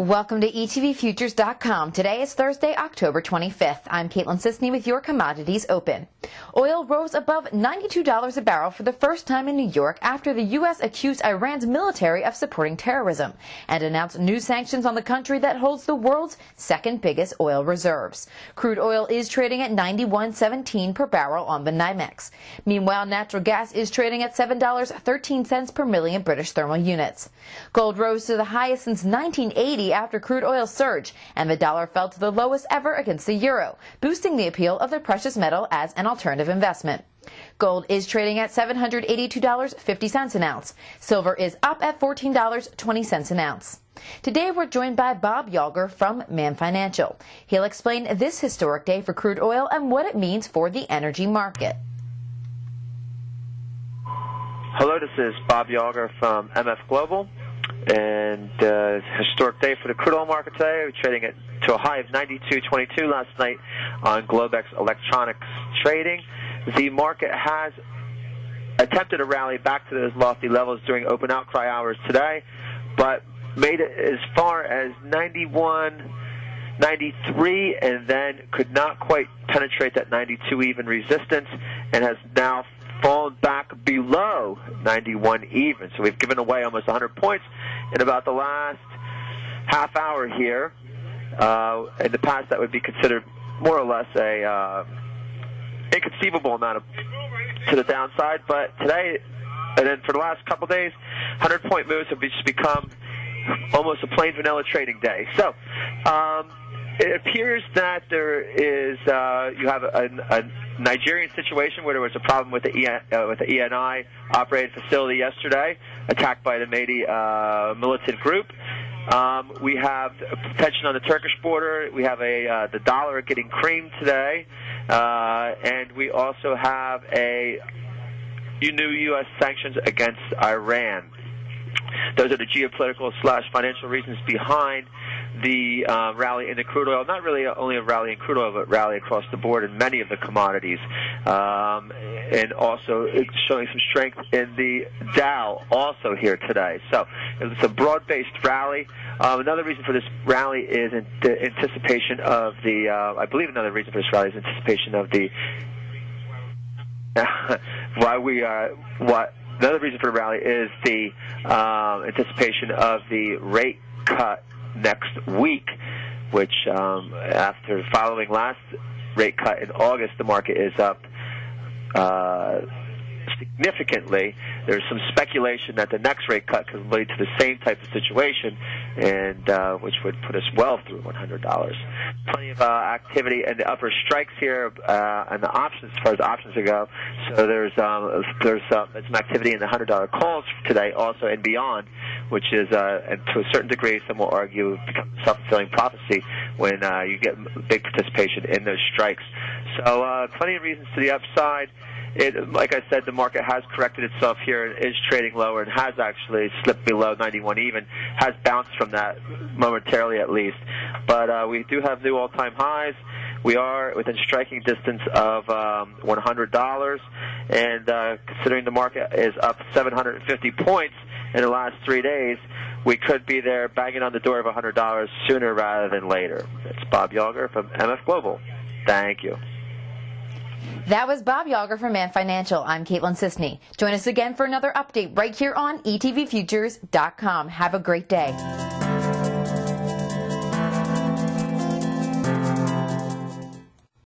Welcome to ETVFutures.com. Today is Thursday, October 25th. I'm Caitlin Sisney with your Commodities Open. Oil rose above $92 a barrel for the first time in New York after the U.S. accused Iran's military of supporting terrorism and announced new sanctions on the country that holds the world's second biggest oil reserves. Crude oil is trading at $91.17 per barrel on the NYMEX. Meanwhile, natural gas is trading at $7.13 per million British thermal units. Gold rose to the highest since 1980 after crude oil surged, and the dollar fell to the lowest ever against the euro, boosting the appeal of the precious metal as an alternative investment. Gold is trading at $782.50 an ounce. Silver is up at $14.20 an ounce. Today we're joined by Bob Yawger from Man Financial. He'll explain this historic day for crude oil and what it means for the energy market. Hello, this is Bob Yawger from MF Global. And historic day for the crude oil market today. We're trading it to a high of 92.22 last night on Globex Electronics Trading. The market has attempted a rally back to those lofty levels during open outcry hours today, but made it as far as 91.93 and then could not quite penetrate that 92 even resistance and has now fallen back below 91 even. So we've given away almost 100 points in about the last half hour here. In the past, that would be considered more or less a inconceivable amount of to the downside. But today, and then for the last couple of days, 100-point moves have just become almost a plain vanilla trading day. So it appears that there is you have a Nigerian situation where there was a problem with the ENI operated facility yesterday, attacked by the Métis militant group. We have tension on the Turkish border. We have the dollar getting creamed today, and we also have new U.S. sanctions against Iran. Those are the geopolitical / financial reasons behind the rally in the crude oil. Not really only a rally in crude oil, but rally across the board in many of the commodities. And also showing some strength in the Dow also here today. So it's a broad-based rally. Another reason for this rally is anticipation of the, I believe another reason for this rally is anticipation of the, another reason for the rally is the anticipation of the rate cut next week, which after following last rate cut in August, the market is up significantly. There's some speculation that the next rate cut could lead to the same type of situation, and which would put us well through $100. Plenty of activity and the upper strikes here and the options as far as options go. So there's some activity in the $100 calls today also and beyond, which is and to a certain degree some will argue becomes a self-fulfilling prophecy when you get big participation in those strikes. So plenty of reasons to the upside. Like I said, the market has corrected itself here and is trading lower and has actually slipped below 91 even, has bounced from that momentarily at least. But we do have new all-time highs. We are within striking distance of $100, and considering the market is up 750 points in the last 3 days, we could be there banging on the door of $100 sooner rather than later. It's Bob Yawger from MF Global. Thank you. That was Bob Yawger from Man Financial. I'm Caitlin Sisney. Join us again for another update right here on ETVFutures.com. Have a great day.